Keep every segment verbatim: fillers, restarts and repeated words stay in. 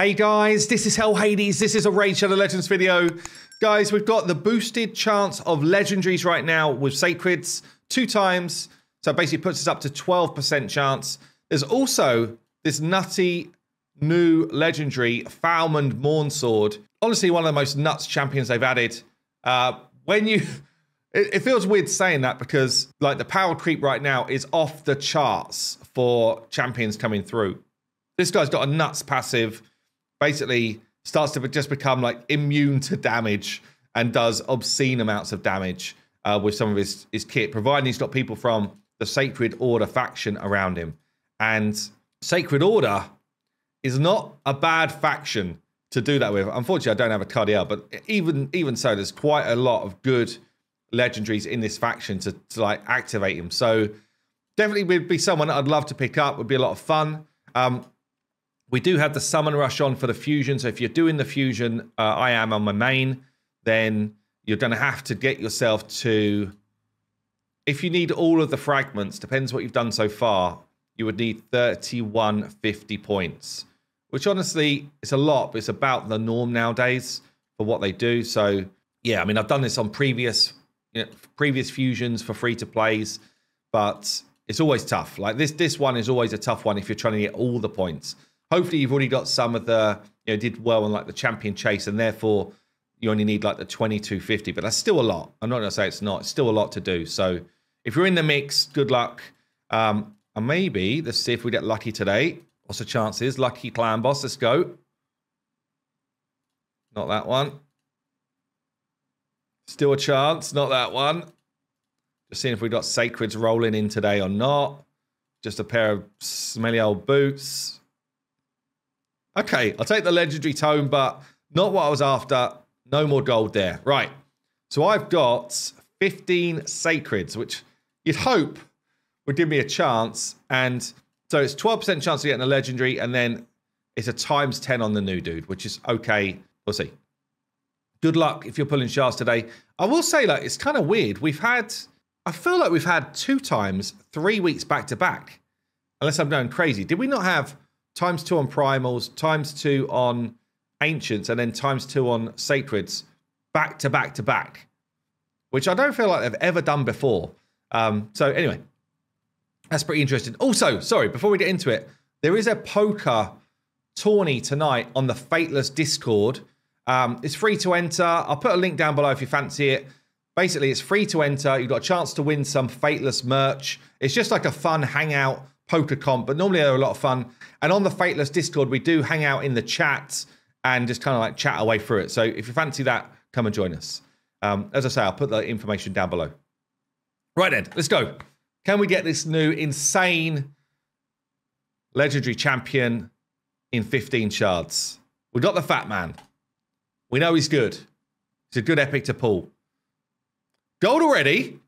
Hey guys, this is Hell Hades. This is a Raid Shadow Legends video. Guys, we've got the boosted chance of legendaries right now with Sacreds two times. So it basically puts us up to twelve percent chance. There's also this nutty new legendary, Falmund Mournsword. Honestly, one of the most nuts champions they've added. Uh, when you, it, it feels weird saying that because like the power creep right now is off the charts for champions coming through. This guy's got a nuts passive. Basically starts to just become like immune to damage and does obscene amounts of damage uh, with some of his, his kit, providing he's got people from the Sacred Order faction around him. And Sacred Order is not a bad faction to do that with. Unfortunately, I don't have a Cardiel, but even, even so, there's quite a lot of good legendaries in this faction to, to like activate him. So definitely would be someone I'd love to pick up. Would be a lot of fun. Um, We do have the Summon Rush on for the Fusion, so if you're doing the Fusion, uh, I am on my main, then you're going to have to get yourself to... If you need all of the fragments, depends what you've done so far, you would need thirty-one fifty points, which honestly, it's a lot, but it's about the norm nowadays for what they do. So, yeah, I mean, I've done this on previous, you know, previous Fusions for free-to-plays, but it's always tough. Like, this, this one is always a tough one if you're trying to get all the points. Hopefully you've already got some of the, you know, did well on like the champion chase and therefore you only need like the twenty-two fifty, but that's still a lot. I'm not going to say it's not. It's still a lot to do. So if you're in the mix, good luck. Um, and maybe let's see if we get lucky today. What's the chances? Lucky clan boss. Let's go. Not that one. Still a chance. Not that one. Just seeing if we've got Sacreds rolling in today or not. Just a pair of smelly old boots. Okay, I'll take the legendary tome, but not what I was after. No more gold there. Right, so I've got fifteen Sacreds, which you'd hope would give me a chance. And so it's twelve percent chance of getting a legendary, and then it's a times ten on the new dude, which is okay. We'll see. Good luck if you're pulling shards today. I will say, like, it's kind of weird. We've had, I feel like we've had two times, three weeks back to back. Unless I'm going crazy. Did we not have... times two on primals, times two on ancients, and then times two on sacreds, back to back to back, which I don't feel like they've ever done before. Um, so anyway, that's pretty interesting. Also, sorry, before we get into it, there is a poker tourney tonight on the Fateless Discord. Um, it's free to enter. I'll put a link down below if you fancy it. Basically, it's free to enter. You've got a chance to win some Fateless merch. It's just like a fun hangout poker comp, but normally they're a lot of fun. And on the Fateless Discord, we do hang out in the chat and just kind of like chat our way through it. So if you fancy that, come and join us. Um, as I say, I'll put the information down below. Right then, let's go. Can we get this new insane legendary champion in fifteen shards? We've got the fat man. We know he's good. It's a good epic to pull. Gold already?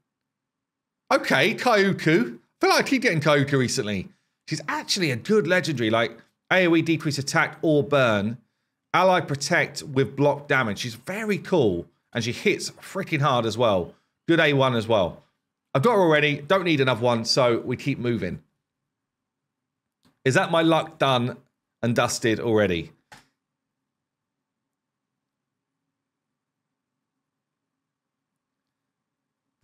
Okay, Kaiyoku. I feel like I keep getting Koka recently. She's actually a good legendary, like AoE decrease attack or burn, ally protect with block damage. She's very cool, and she hits freaking hard as well. Good A one as well. I've got her already, don't need another one, so we keep moving. Is that my luck done and dusted already?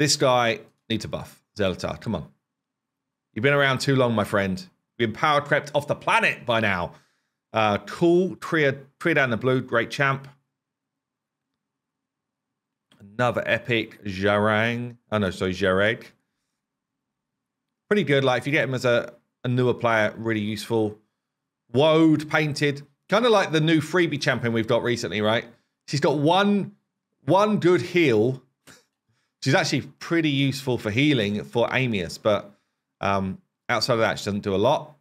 This guy needs a buff. Zelotar, come on. You've been around too long, my friend. You've been power crept off the planet by now. Uh, cool. Tria, Tria down the blue. Great champ. Another epic. Jareg. Oh, no, sorry, Jareg. Pretty good. Like, if you get him as a, a newer player, really useful. Woad painted. Kind of like the new freebie champion we've got recently, right? She's got one, one good heal. She's actually pretty useful for healing for Amius, but... Um, outside of that, she doesn't do a lot.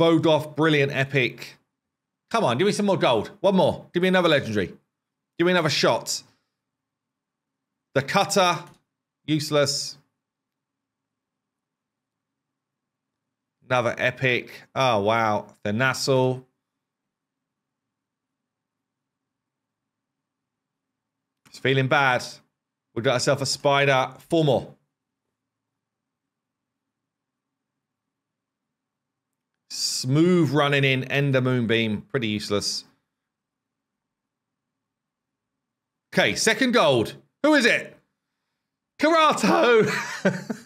Vodov, brilliant epic. Come on, give me some more gold. One more. Give me another legendary. Give me another shot. The cutter, useless. Another epic. Oh, wow. The Nassau. It's feeling bad. We've got ourselves a spider. Four more. Smooth running in, end the Moonbeam. Pretty useless. Okay, second gold. Who is it? Karato!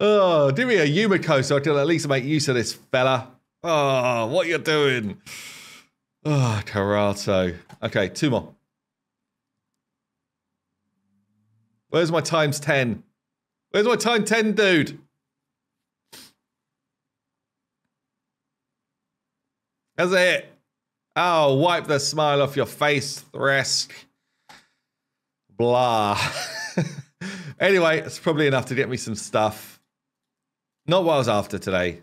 Oh, do me a Yumiko so I can at least make use of this fella. Oh, what you're doing? Oh, Karato. Okay, two more. Where's my times ten? Where's my time ten, dude? That's it. Oh, wipe the smile off your face, Thresk. Blah. Anyway, it's probably enough to get me some stuff. Not what I was after today,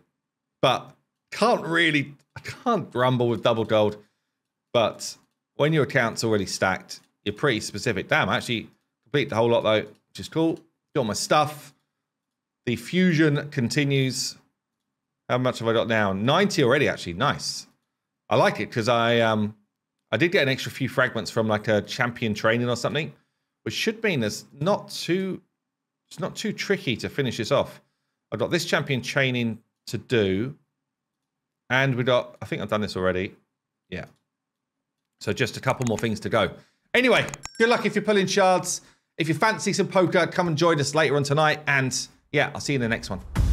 but can't really, I can't rumble with double gold. But when your account's already stacked, you're pretty specific. Damn, I actually complete the whole lot though, which is cool. Got my stuff. The fusion continues. How much have I got now? ninety already, actually. Nice. I like it because I um I did get an extra few fragments from like a champion training or something, which should mean there's not too it's not too tricky to finish this off. I've got this champion training to do, and we got I think I've done this already. Yeah. So just a couple more things to go. Anyway, good luck if you're pulling shards. If you fancy some poker, come and join us later on tonight. And yeah, I'll see you in the next one.